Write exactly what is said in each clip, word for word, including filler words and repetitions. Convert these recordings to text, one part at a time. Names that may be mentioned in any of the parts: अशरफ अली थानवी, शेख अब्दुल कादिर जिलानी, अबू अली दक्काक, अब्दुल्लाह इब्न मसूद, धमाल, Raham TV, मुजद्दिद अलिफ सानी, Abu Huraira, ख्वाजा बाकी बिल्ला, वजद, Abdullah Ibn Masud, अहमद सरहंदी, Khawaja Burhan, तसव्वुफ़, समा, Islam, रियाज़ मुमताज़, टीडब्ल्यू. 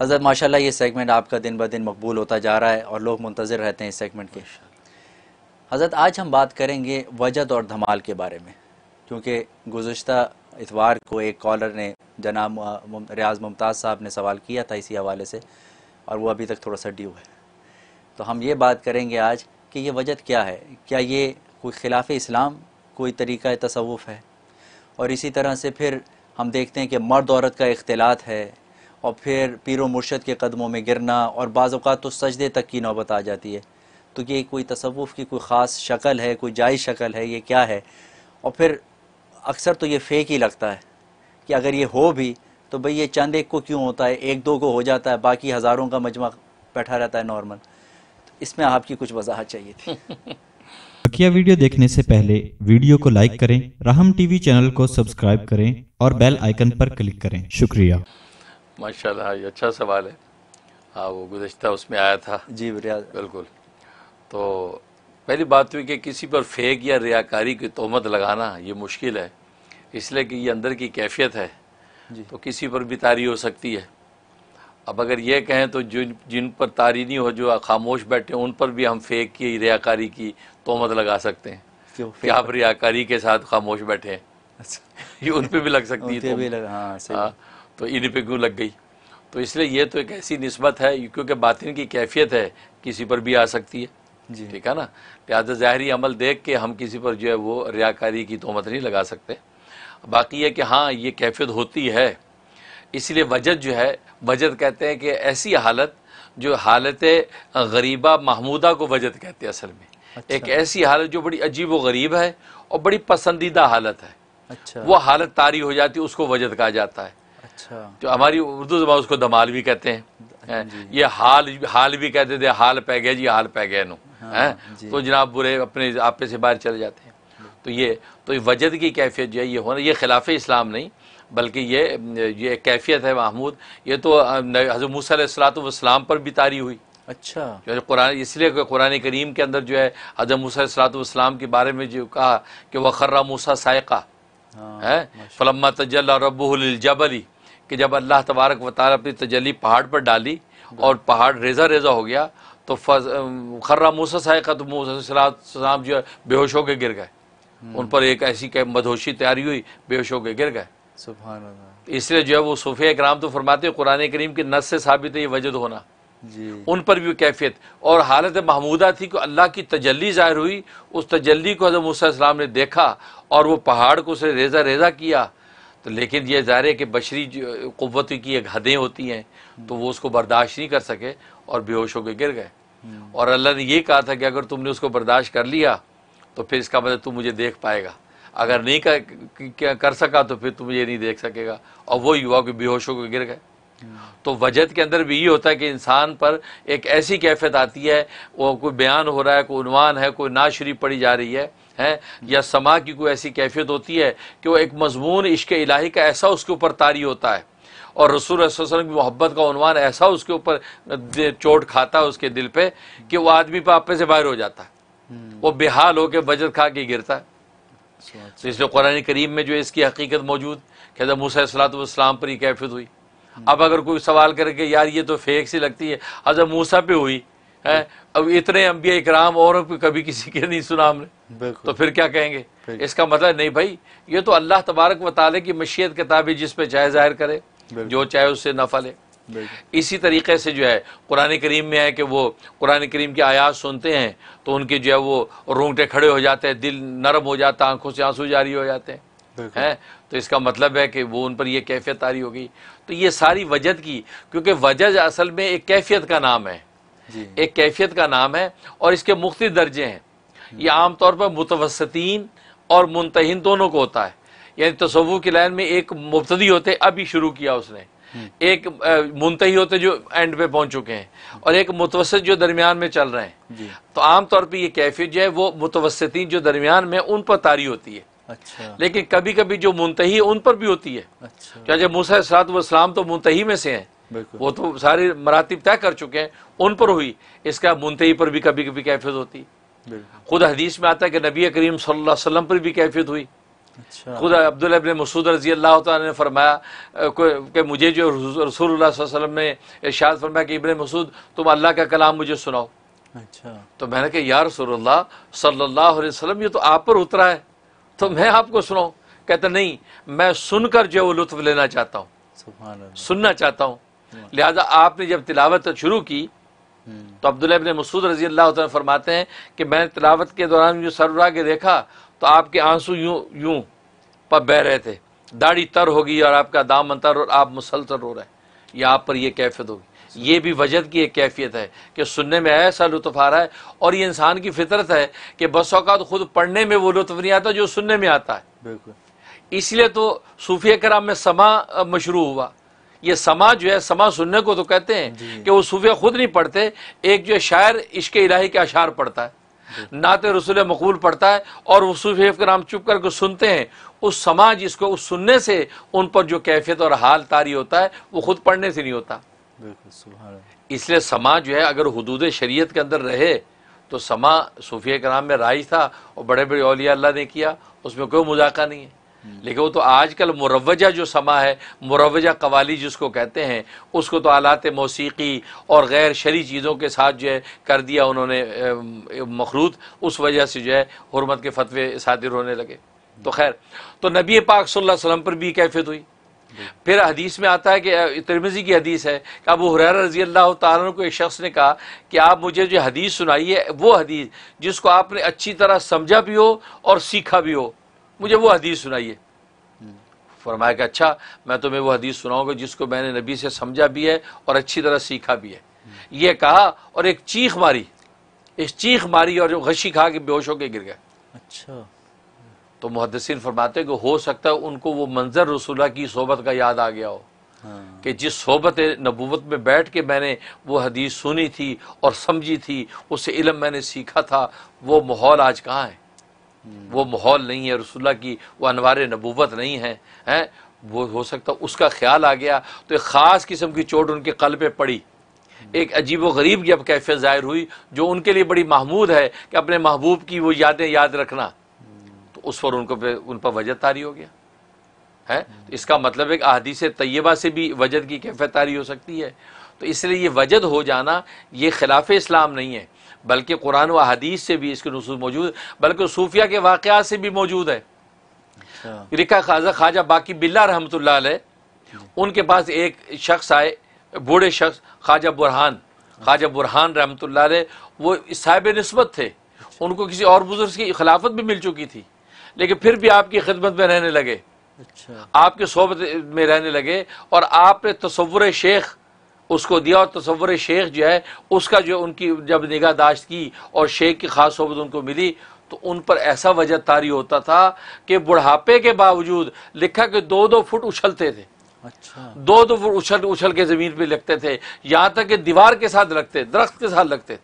हज़रत माशाल्लाह ये सेगमेंट आपका दिन ब दिन मकबूल होता जा रहा है और लोग मुंतज़िर रहते हैं इस सेगमेंट के। हज़रत आज हम बात करेंगे वजद और धमाल के बारे में, क्योंकि गुज़श्ता इतवार को एक कॉलर ने जनाब रियाज़ मुमताज़ साहब ने सवाल किया था इसी हवाले से और वो अभी तक थोड़ा सा ड्यू है। तो हम ये बात करेंगे आज कि ये वजद क्या है, क्या ये कोई खिलाफ इस्लाम कोई तरीक़ा तसव्वुफ़ है। और इसी तरह से फिर हम देखते हैं कि मर्द औरत का इख्तिलात है और फिर पीरो मुर्शद के कदमों में गिरना और बाज़ औक़ात तो सजदे तक की नौबत आ जाती है। तो ये कोई तसव्वुफ़ की कोई ख़ास शक्ल है, कोई जायज़ शक्ल है, ये क्या है। और फिर अक्सर तो ये फेक ही लगता है कि अगर ये हो भी तो भई ये चंद एक को क्यों होता है, एक दो को हो जाता है, बाकी हज़ारों का मजमा बैठा रहता है नॉर्मल। तो इसमें आपकी कुछ वजाहत चाहिए थी। बकिया वीडियो देखने से पहले वीडियो को लाइक करें, राहम टीवी चैनल को सब्सक्राइब करें और बेल आइकन पर क्लिक करें। शुक्रिया। माशाल्लाह ये अच्छा सवाल है। हाँ, वो गुज़श्ता उसमें आया था जी रियाज, बिल्कुल। तो पहली बात हुई कि किसी पर फेक या रियाकारी की तोहमत लगाना ये मुश्किल है, इसलिए कि ये अंदर की कैफियत है जी। तो किसी पर भी तारी हो सकती है। अब अगर ये कहें तो जिन जिन पर तारी नहीं हो, जो खामोश बैठे, उन पर भी हम फेक की रियाकारी की तोहमत लगा सकते हैं कि आप रियाकारी के साथ खामोश बैठे हैं। अच्छा। ये उन पर भी लग सकती है, तो इन पे क्यों लग गई। तो इसलिए ये तो एक ऐसी निस्बत है, क्योंकि बातिन की कैफियत है, किसी पर भी आ सकती है जी, ठीक है ना। लिहाजा ज़ाहरी अमल देख के हम किसी पर जो है वो रियाकारी की तोहमत नहीं लगा सकते। बाकी ये कि हाँ ये कैफियत होती है, इसलिए वजद जो है, वजद कहते हैं कि ऐसी हालत जो हालत गरीबा महमूदा को वजद कहते हैं असल में। अच्छा। एक ऐसी हालत जो बड़ी अजीब व गरीब है और बड़ी पसंदीदा हालत है। अच्छा। वो हालत तारी हो जाती है, उसको वजद कहा जाता है। तो हमारी उर्दू ज़बान उसको धमाल भी कहते हैं, ये हाल हाल भी कहते थे, हाल पै गया जी, हाल पै गए नो है। तो जनाब बुरे अपने आपे से बाहर चले जाते हैं। तो ये तो वजद की कैफियत जो है ये होना, ये खिलाफ इस्लाम नहीं बल्कि ये ये कैफियत है महमूद। ये तो हज़रत मूसा अलैहिस्सलाम पर भी तारी हुई। अच्छा। जो कुरान, इसलिए कुरान करीम के अंदर जो है हज़रत मूसा अलैहिस्सलाम के बारे में जो कहा कि वखर्रा मूसा सायका है, फलम्मा तजल्ला रब्बुहु लिलजबली, कि जब अल्लाह तबारक व तआला अपनी तजली पहाड़ पर डाली और पहाड़ रेजा रेजा हो गया तो खर्रा मूसा सायका, तो मूसा अलैहिस्सलाम जो है बेहोश होकर गिर गए। उन पर एक ऐसी मदहोशी तैयारी हुई, बेहोश होकर गिर गए। सुभान अल्लाह। इसलिए जो है वो सूफिया इकराम तो फरमाते हैं कुरान करीम के नस से साबित है ये वजद होना जी। उन पर भी कैफियत और हालत महमूदा थी कि अल्लाह की तजली ज़ाहिर हुई, उस तजली को हज़रत मूसा अलैहिस्सलाम ने देखा और वो पहाड़ को उसने रेजा रेजा किया। तो लेकिन ये ज़ाहिर है कि बशरी क़ुव्वत की एक हदें होती हैं, तो वो उसको बर्दाश्त नहीं कर सके और बेहोश होकर गिर गए। और अल्लाह ने ये कहा था कि अगर तुमने उसको बर्दाश्त कर लिया तो फिर इसका मतलब तुम मुझे देख पाएगा, अगर नहीं कर, कर सका तो फिर तुम मुझे नहीं देख सकेगा। और वो युवा के बेहोश होकर गिर गए। तो वजद के अंदर भी ये होता है कि इंसान पर एक ऐसी कैफियत आती है, वो कोई बयान हो रहा है, कोई उन्वान है, कोई नात शरीफ पढ़ी जा रही है है या समा की कोई ऐसी कैफियत होती है कि वो एक मजमून इश्क इलाही का ऐसा उसके ऊपर तारी होता है और रसूल सल्लल्लाहु अलैहि वसल्लम की मोहब्बत का उन्वान ऐसा उसके ऊपर चोट खाता है उसके दिल पे कि वो आदमी पर आपे से बाहर हो जाता है, वो बेहाल होकर वजद खा के गिरता है। तो इसलिए कुरान करीम में जो इसकी हकीकत मौजूद कि हज़रत मूसा अलैहिस्सलाम पर ही कैफियत हुई। अब अगर कोई सवाल करके यार ये तो फेक सी लगती है, हज़रत मूसा पे हुई है, अब इतने अंबिया इकराम और कभी किसी के नहीं सुना हमने, तो फिर क्या कहेंगे। इसका मतलब नहीं भाई, ये तो अल्लाह तबारक व तआला की मशीयत के ताबे जिस पे चाहे जाहिर करे, जो चाहे उससे नफ़ा ले। इसी तरीके से जो है कुरान करीम में है कि वो कुरान करीम की आयात सुनते हैं तो उनके जो है वो रोंगटे खड़े हो जाते हैं, दिल नरम हो जाता है, आंखों से आंसू जारी हो जाते हैं हैं। तो इसका मतलब है कि वो उन पर यह कैफियत तारी हो गई। तो ये सारी वजद की, क्योंकि वजद असल में एक कैफियत का नाम है, एक कैफियत का नाम है और इसके मुख्तलिफ दर्जे हैं। ये आमतौर पर मुतवस्सितीन और मुंतहिन दोनों को होता है, यानी तसव्वुफ़ की लाइन में एक मुब्तदी होते अभी शुरू किया उसने, एक मुंतही होते जो एंड पे पहुंच चुके हैं, और एक मुतवस्सित जो दरमियान में चल रहे हैं। तो आमतौर पर यह कैफियत जो है वो मुतवस्सितीन जो दरमियान में उन पर तारी होती है। अच्छा। लेकिन कभी कभी जो मुंतही उन पर भी होती है। अच्छा। जो मूसा अलैहिस्सलाम तो मुंतही में से हैं, वो तो सारे मरातिब तय कर चुके हैं, उन पर हुई, इसका मुंतही पर भी कभी कभी कैफियत होती है। खुद हदीस में आता है कि नबी करीम सल्लल्लाहु अलैहि वसल्लम पर भी कैफियत हुई। खुद अब्दुल्लाह इब्न मसूद रजी अल्लाह तआला ने फरमाया कि मुझे जो रसूलुल्लाह सल्लल्लाहु अलैहि वसल्लम ने इरशाद फरमाया कि इब्न मसूद तुम अल्लाह का कलाम मुझे सुनाओ। अच्छा, तो मैंने कहा या रसूलुल्लाह सल्लल्लाहु अलैहि वसल्लम ये तो आप पर उतरा है तो मैं आपको सुनाऊं। कहता नहीं, मैं सुनकर जो वो लुत्फ लेना चाहता हूँ, सुनना चाहता हूँ। लिहाजा आपने जब तिलावत शुरू की तो अब्दुल्लाह इब्न मसूद रजी अल्लाह तआला फरमाते हैं कि मैंने तिलावत के दौरान जो सर उठा के देखा तो आपके आंसू यूं यूं पर बह रहे थे, दाढ़ी तर होगी और आपका दामन तर और आप मुसलसल रो रहे हैं। यह आप पर यह कैफियत होगी। ये भी वजद की एक कैफियत है कि सुनने में ऐसा लुत्फ़ आ रहा है। और ये इंसान की फितरत है कि बस औक़ात खुद पढ़ने में वो लुत्फ़ नहीं आता जो सुनने में आता है। बिल्कुल, इसलिए तो सूफिया कराम में समा मशरू हुआ। ये समा जो है, समा सुनने को तो कहते हैं कि वो सूफिया खुद नहीं पढ़ते, एक जो शायर इश्क इलाही के अशार पढ़ता है, नाते रसूल मकबूल पढ़ता है और वो सूफिया के नाम चुप करके सुनते हैं। उस समा जिसको उस सुनने से उन पर जो कैफियत और हाल तारी होता है वो खुद पढ़ने से नहीं होता। इसलिए समा जो है अगर हुदूद शरीयत के अंदर रहे तो समा सूफिया के नाम में राइज था और बड़े बड़े औलिया अल्लाह ने किया, उसमें कोई मजाका नहीं है। लेकिन वो तो आजकल मुरवजा जो समा है, मुरवजा कवाली जिसको कहते हैं, उसको तो आलात मौसीकी और गैर शरी चीज़ों के साथ जो है कर दिया उन्होंने मखरूत। उस वजह से जो है हुर्मत के फतवे सादिर होने लगे। तो खैर, तो नबी पाक सल्लल्लाहु अलैहि वसल्लम पर भी कैफियत हुई। फिर हदीस में आता है कि तिरमिज़ी की हदीस है कि अबू हुरैरा रजी अल्लाह तआला को एक शख्स ने कहा कि आप मुझे जो हदीस सुनाइए वो हदीस जिसको आपने अच्छी तरह समझा भी हो और सीखा भी हो, मुझे वो हदीस सुनाइए। फरमाया कि अच्छा, मैं तुम्हें वो हदीस सुनाऊंगा जिसको मैंने नबी से समझा भी है और अच्छी तरह सीखा भी है। ये कहा और एक चीख मारी, इस चीख मारी और जो घशी खा के बेहोश होकर गिर गए। अच्छा, तो मुहद्दिसीन फरमाते हैं कि हो सकता है उनको वो मंजर रसूलुल्लाह की सोबत का याद आ गया हो। हाँ। कि जिस सोबत नबूवत में बैठ के मैंने वो हदीस सुनी थी और समझी थी, उससे इल्म मैंने सीखा था, वो माहौल आज कहाँ है? वो माहौल नहीं है, रसूलुल्लाह की वो अनवारे नबूवत नहीं है, हैं? वो हो सकता उसका ख्याल आ गया तो एक ख़ास किस्म की चोट उनके कल पे पड़ी। एक अजीब व गरीब जब कैफियत ज़ाहिर हुई जो उनके लिए बड़ी महमूद है कि अपने महबूब की वो यादें याद रखना। तो उस पर उनको उन पर वजद तारी हो गया है। तो इसका मतलब एक अहदीस तय्यबा से भी वजद की कैफियत तारी हो सकती है। तो इसलिए ये वजद हो जाना ये खिलाफ इस्लाम नहीं है, बल्कि कुरान व हदीस से भी इसके नुसूस मौजूद, बल्कि सूफिया के वाक़यात से भी मौजूद है। रिका खाजा ख्वाजा बाकी बिल्ला रहमतुल्लाह अलैह, उनके पास एक शख्स आए, बूढ़े शख्स ख्वाजा बुरहान, ख्वाजा बुरहान रहमतुल्लाह अलैह, वो साहिब निस्बत थे। उनको किसी और बुजुर्ग की खिलाफत भी मिल चुकी थी, लेकिन फिर भी आपकी खिदमत में रहने लगे, आपके सोबत में रहने लगे और आपने तसव्वुर शेख उसको दिया और तसव्वुर शेख जो है उसका जो उनकी जब निगाहदाश्त की और शेख की खास सोबत उनको मिली तो उन पर ऐसा वजह तारी होता था कि बुढ़ापे के बावजूद लिखा कि दो दो फुट उछलते थे। अच्छा, दो दो फुट उछल उछल के ज़मीन पे लगते थे, यहाँ तक कि दीवार के साथ लगते, दरख्त के साथ लगते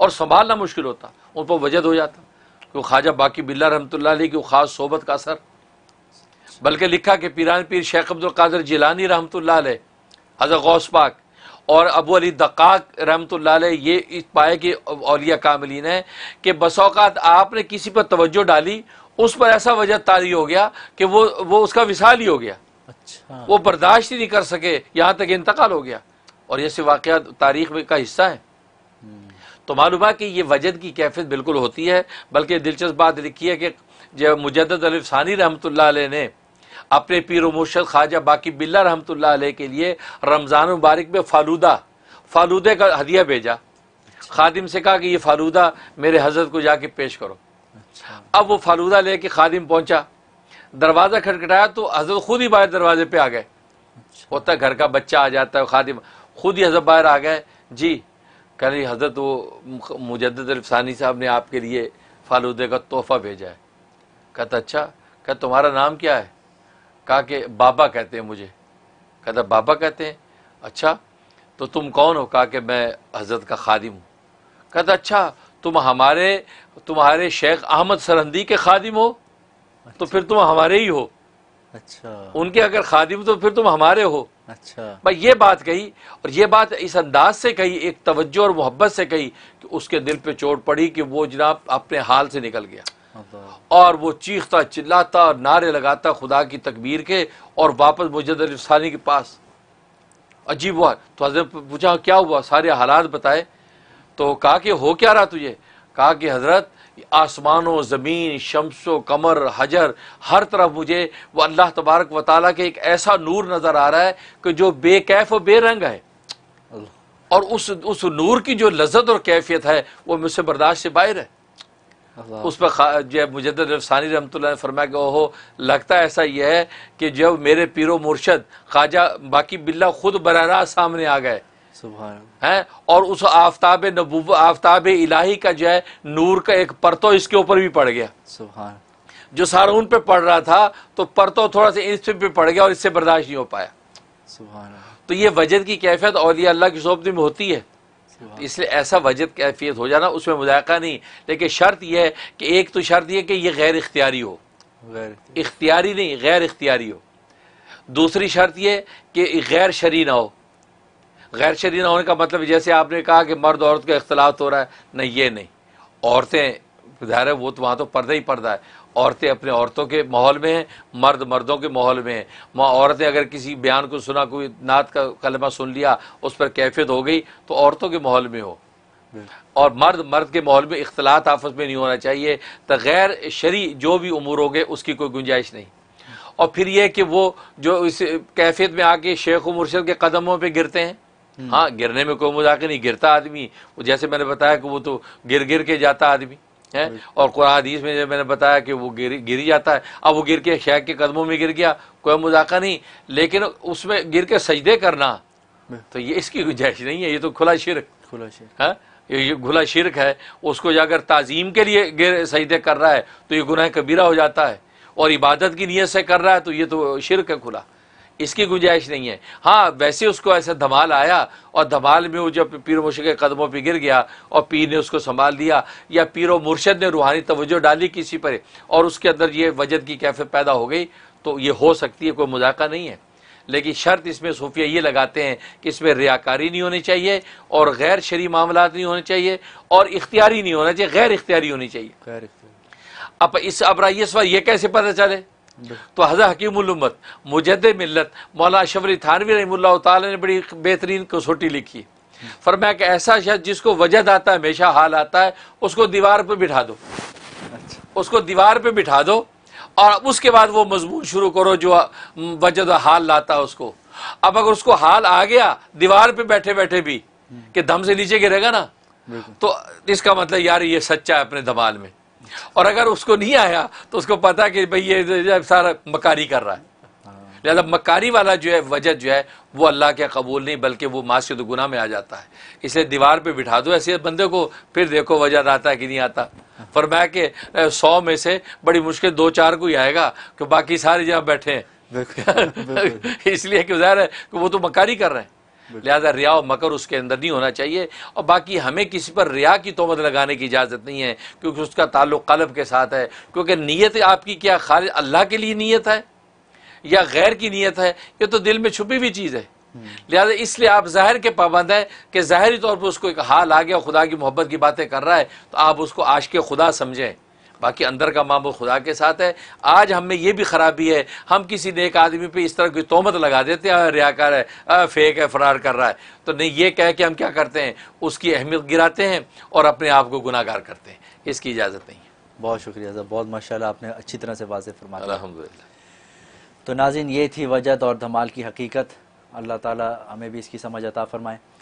और संभालना मुश्किल होता। उन पर वजह हो जाता क्योंकि ख्वाजा बाकी बिल्ला रहमतुल्लाह अलैह की खास सोबत का असर, बल्कि लिखा कि पीरान पीर शेख अब्दुल कादिर जिलानी रहमतुल्लाह अलैह, हज़रत गौस पाक और अबू अली दक्काक रहमतुल्लाह अलैह, ये इस पाए के औलिया कामिलीन है कि बसौकात आपने किसी पर तवज्जो डाली, उस पर ऐसा वजह तारी हो गया कि वो वो उसका विसाल ही हो गया। अच्छा, वो बर्दाश्त ही नहीं कर सके, यहाँ तक इंतकाल हो गया। और ऐसे वाक़यात तारीख में का हिस्सा है। तो मालूम है कि ये वजद की कैफियत बिल्कुल होती है। बल्कि दिलचस्प बात लिखी है कि जब मुजद्दिद अलिफ सानी रहमतुल्लाह अलैह ने अपने पीर व मुर्शद ख्वाजा बाकी बिल्ला रहमतुल्लाह अलैह के लिए रमज़ान मुबारक में फालूदा फालूदे का हदिया भेजा। अच्छा। खादिम से कहा कि ये फालूदा मेरे हजरत को जाके पेश करो। अच्छा। अब वो फालूदा लेके खादिम पहुंचा, दरवाज़ा खटखटाया तो हजरत खुद ही बाहर दरवाजे पे आ गए। अच्छा। होता घर का बच्चा आ जाता है, खादिम खुद ही हजरत बाहर आ गए। जी, कह रही हजरत वो मुजद्दिद अलिफ सानी साहब ने आपके लिए फालूदे का तोहफ़ा भेजा है। कहता अच्छा, कह तुम्हारा नाम क्या है? कहा कि बाबा कहते हैं मुझे। कहता बाबा कहते हैं, अच्छा तो तुम कौन हो? कहा कि मैं हजरत का खादिम हूँ। कहता अच्छा, तुम हमारे तुम्हारे शेख अहमद सरहंदी के खादिम हो? अच्छा। तो फिर तुम हमारे ही हो। अच्छा, उनके अगर खादिम तो फिर तुम हमारे हो। अच्छा, भाई ये बात कही और ये बात इस अंदाज से कही, एक तवज्जो और मोहब्बत से कही कि उसके दिल पे चोट पड़ी कि वो जनाब अपने हाल से निकल गया। और वो चीखता चिल्लाता और नारे लगाता खुदा की तकबीर के और वापस मुजद्दिद अलिफ सानी के पास। अजीब हुआ। तो हजरत पूछा क्या हुआ, सारे हालात बताए। तो कहा कि हो क्या रहा तुझे? कहा कि हजरत आसमानों ज़मीन शम्सो कमर हजर हर तरफ मुझे वह अल्लाह तबारक व तआला के एक ऐसा नूर नज़र आ रहा है कि जो बेकैफ और बेरंग है और उस उस नूर की जो लज्जत और कैफियत है वो मुझसे बर्दाश्त से बाहर है। उस पर जो मुजद्दिद अलिफ सानी रहमतुल्लाह ने फरमाया कि ओहो, लगता ऐसा यह है कि जब मेरे पीरो मुर्शद ख्वाजा बाकी बिल्ला खुद बरारात सामने आ गए हैं और उस आफ्ताब नबूवत आफ्ताब इलाही का जो है नूर का एक परतो इसके ऊपर भी पड़ गया। सुभान, जो सारा उन पर पड़ रहा था तो परतो थोड़ा सा इस पर पड़ गया और इससे बर्दाश्त नहीं हो पाया। सुभान। तो ये वजद की कैफियत औलिया अल्लाह की सोबती में होती है, इसलिए ऐसा वजद कैफियत हो जाना उसमें मुजायका नहीं। लेकिन शर्त यह है कि एक तो शर्त यह कि यह गैर इख्तियारी हो, इख्तियारी नहीं गैर इख्तियारी हो। दूसरी शर्त यह कि गैर शरी ना हो। गैर शरीन होने का मतलब जैसे आपने कहा कि मर्द औरत का इख्तलाफ हो रहा है, नहीं ये नहीं। औरतें ज़ाहिर है वो तो वहाँ तो पर्दा ही पर्दा है, औरतें अपने औरतों के माहौल में हैं, मर्द मर्दों के माहौल में हैं। वहाँ औरतें अगर किसी बयान को सुना, कोई नात का कलमा सुन लिया, उस पर कैफियत हो गई तो औरतों के माहौल में हो, और मर्द मर्द के माहौल में इख्तलाफ आपस में नहीं होना चाहिए। तो गैर शरी जो भी उमूर हो गए उसकी कोई गुंजाइश नहीं। और फिर यह कि वो जो इस कैफियत में आके शेख व मुर्शद के कदमों पर गिरते हैं, हाँ गिरने में कोई मजाक नहीं, गिरता आदमी जैसे मैंने बताया कि वो तो गिर गिर के जाता आदमी है, और कुरान हदीस में मैंने बताया कि वो गिर गिर ही जाता है। अब वो गिर के शेख के कदमों में गिर गया, कोई मजाक नहीं, लेकिन उसमें गिर के सजदे करना तो ये इसकी गुंजाइश नहीं है। ये तो खुला शिरक, खुला शिरक है, ये खुला शिरक है। उसको अगर ताज़ीम के लिए गिर सजदे कर रहा है तो ये गुनाह कबीरा हो जाता है, और इबादत की नीयत से कर रहा है तो ये तो शिरक है खुला, इसकी गुंजाइश नहीं है। हाँ वैसे उसको ऐसा धमाल आया और धमाल में वो जब पीर मुर्शद के कदमों पर गिर गया और पीर ने उसको संभाल दिया, या पीर मुर्शद ने रूहानी तवज्जो डाली किसी पर और उसके अंदर ये वजद की कैफियत पैदा हो गई, तो ये हो सकती है, कोई मजाका नहीं है। लेकिन शर्त इसमें सूफिया ये लगाते हैं कि इसमें रियाकारी नहीं होनी चाहिए और गैर शरी मामलात नहीं होने चाहिए और इख्तियारी नहीं होना चाहिए, गैर इख्तियारी होनी चाहिए। अब इस अब राइए सवाल ये कैसे पता चले? तो हज़रत हकीमुल उम्मत मुजद्दिद मिल्लत मौलाना अशरफ अली थानवी रहमतुल्लाह तआला ने बड़ी बेहतरीन कसौटी लिखी। फरमाया कि ऐसा शख्स जिसको वजद आता है, हमेशा हाल आता है, उसको दीवार पर बिठा दो। अच्छा। उसको दीवार पर बिठा दो और उसके बाद वो मजमून शुरू करो जो वजद हाल लाता है उसको। अब अगर उसको हाल आ गया दीवार पर बैठे बैठे भी कि दम से नीचे गिरेगा ना, तो इसका मतलब यार ये सच्चा है अपने धमाल में। और अगर उसको नहीं आया तो उसको पता कि भाई ये सारा मकारी कर रहा है। लिहाजा मकारी वाला जो है वजह जो है वो अल्लाह के कबूल नहीं, बल्कि वो मासियत तो गुनाह में आ जाता है। इसलिए दीवार पे बिठा दो ऐसे बंदे को, फिर देखो वजह आता है कि नहीं आता। फरमाया कि सौ में से बड़ी मुश्किल दो चार को ही आएगा कि बाकी सारे जहाँ बैठे हैं। इसलिए कि ज़ाहिर है कि वो तो मकारी कर रहे हैं, लिहाजा रिया और मकर उसके अंदर नहीं होना चाहिए। और बाकी हमें किसी पर रिया की तोहमत लगाने की इजाज़त नहीं है, क्योंकि उसका ताल्लुक़ क़ल्ब के साथ है। क्योंकि नीयत आपकी क्या खालिद अल्लाह के लिए नीयत है या गैर की नीयत है, ये तो दिल में छुपी हुई चीज़ है। लिहाजा इसलिए आप ज़ाहिर के पाबंद हैं कि ज़ाहरी तौर पर उसको एक हाल आ गया, खुदा की मोहब्बत की बातें कर रहा है, तो आप उसको आशिक़ खुदा समझें। बाकी अंदर का मामला खुदा के साथ है। आज हमें ये भी खराबी है, हम किसी नेक आदमी पे इस तरह की तोहमत लगा देते हैं, रियाकार है, फेक है, फरार कर रहा है, तो नहीं ये कह के हम क्या करते हैं, उसकी अहमियत गिराते हैं और अपने आप को गुनाहगार करते हैं। इसकी इजाज़त नहीं है। बहुत शुक्रिया साहब, बहुत माशाल्लाह आपने अच्छी तरह से वाज़ेह फरमाया, अल्हम्दुलिल्लाह। तो नाज़रीन ये थी वजद और धमाल की हकीकत। अल्लाह ताला हमें भी इसकी समझ अता फरमाए।